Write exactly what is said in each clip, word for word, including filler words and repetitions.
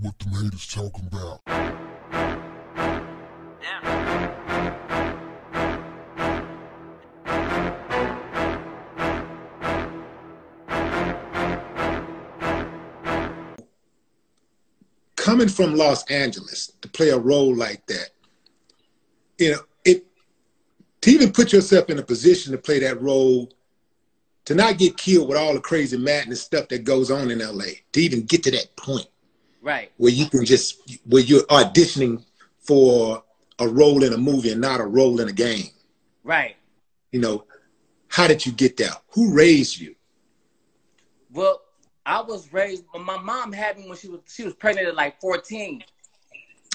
what the haters talking about. Yeah. Coming from Los Angeles to play a role like that, you know, it to even put yourself in a position to play that role, to not get killed with all the crazy madness stuff that goes on in L A, to even get to that point. Right. Where you can just, where you're auditioning for a role in a movie and not a role in a game. Right. You know, how did you get there? Who raised you? Well, I was raised, my mom had me when she was, she was pregnant at like fourteen.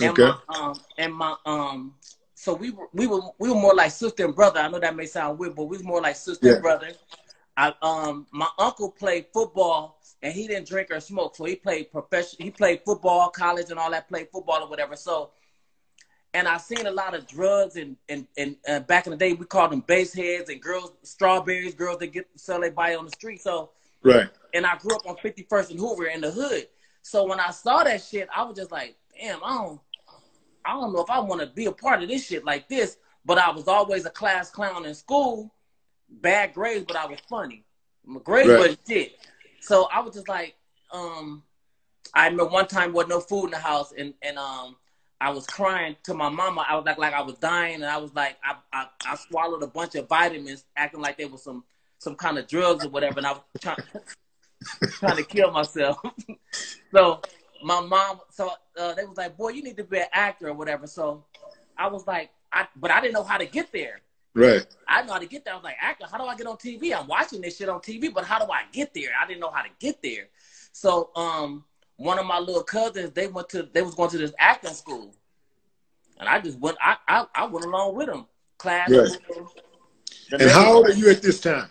And okay. My, um, and my, um, so we were, we were, we were more like sister and brother. I know that may sound weird, but we was more like sister yeah. and brother. I, um, my uncle played football, and he didn't drink or smoke, so he played professional. He played football, college, and all that. Played football or whatever. So, and I seen a lot of drugs, and and and uh, back in the day we called them base heads and girls, strawberries, girls that get sell their body on the street. So, right. And I grew up on fifty-first and Hoover in the hood. So when I saw that shit, I was just like, damn, I don't, I don't know if I want to be a part of this shit like this. But I was always a class clown in school. Bad grades, but I was funny. My grades right. was shit. So I was just like, um, I remember one time there was no food in the house, and, and um, I was crying to my mama. I was like, like I was dying, and I was like, I, I, I swallowed a bunch of vitamins, acting like they were some, some kind of drugs or whatever, and I was trying, trying to kill myself. So my mom, so uh, they was like, boy, you need to be an actor or whatever. So I was like, I, but I didn't know how to get there. Right. I know how to get there. I was like, actor, how do I get on T V? I'm watching this shit on T V, but how do I get there? I didn't know how to get there. So um, one of my little cousins, they went to, they was going to this acting school, and I just went, I I, I went along with them. Class. Right. The and how old are you at this time?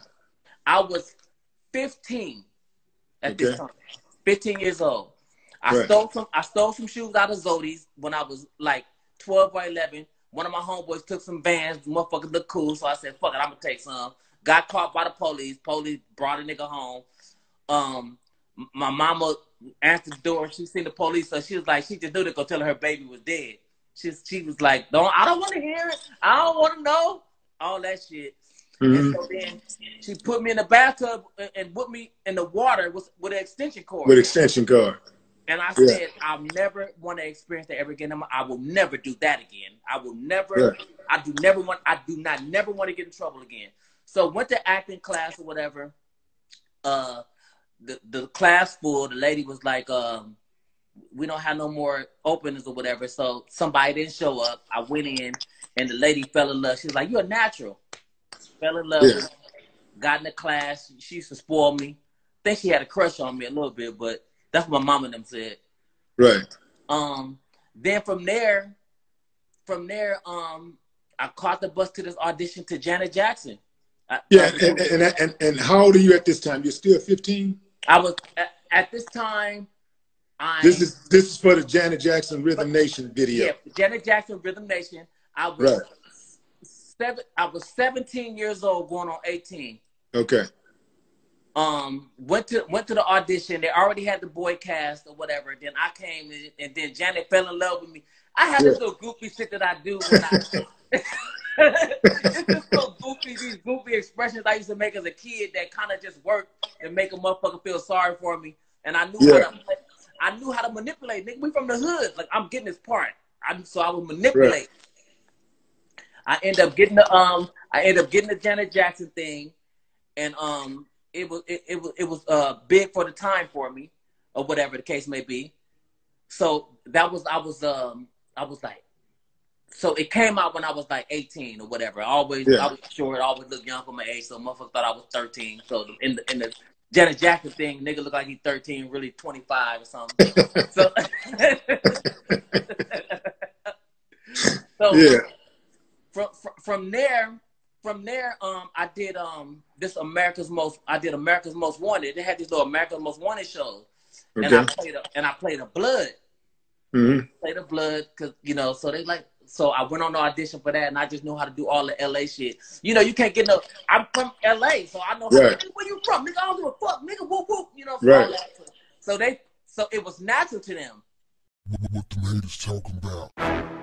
I was fifteen at okay. this time. Fifteen years old. I right. stole some. I stole some shoes out of Zodie's when I was like twelve or eleven. One of my homeboys took some Vans. The motherfucker looked cool, so I said, fuck it, I'm going to take some. Got caught by the police. Police brought a nigga home. Um, my mama answered the door. She seen the police, so she was like, she just knew they go tell her her baby was dead. She, she was like, don't, I don't want to hear it. I don't want to know. All that shit. Mm-hmm. And so then she put me in the bathtub and, and put me in the water with, with an extension cord. With an extension cord. And I yeah. said, I'll never want to experience that ever again. I will never do that again. I will never, yeah. I do never want, I do not never want to get in trouble again. So went to acting class or whatever. Uh, the, the class full, the lady was like, um, we don't have no more openers or whatever. So somebody didn't show up. I went in and the lady fell in love. She was like, you're a natural. Fell in love. Yeah. With got in the class. She used to spoil me. I think she had a crush on me a little bit, but that's what my mom and them said. Right. Um, then from there, from there, um, I caught the bus to this audition to Janet Jackson. I, yeah, I, and, and, and, and how old are you at this time? You're still fifteen? I was, at, at this time, I... This is, this is for the Janet Jackson Rhythm Nation video. Yeah, Janet Jackson Rhythm Nation. I was, right. seven, I was seventeen years old going on eighteen. Okay. Um, went to went to the audition. They already had the boy cast or whatever. Then I came, and, and then Janet fell in love with me. I have yeah. this little goofy shit that I do when I it's just so goofy, these goofy expressions I used to make as a kid that kind of just worked and make a motherfucker feel sorry for me. And I knew yeah. how to play. I knew how to manipulate. Nigga, we from the hood. Like I'm getting this part. I'm so I would manipulate. Right. I end up getting the um. I end up getting the Janet Jackson thing, and um. It was it, it was it was uh big for the time for me, or whatever the case may be. So that was I was um I was like, so it came out when I was like eighteen or whatever. I always yeah. I was short, I always looked young for my age, so motherfuckers thought I was thirteen. So in the in the Janet Jackson thing, nigga looked like he's thirteen, really twenty five or something. so so yeah. from, from from there. From there, um, I did um this America's Most. I did America's Most Wanted. They had these little America's Most Wanted shows, okay. and I played a and I played a blood, mm-hmm. played a blood, cause you know. So they like, so I went on the audition for that, and I just knew how to do all the L A shit. You know, you can't get no. I'm from L A, so I know how right. to, where you from, nigga. I don't give a fuck, nigga. Whoop whoop, you know. So, right. so they, so it was natural to them. What the haters talking about.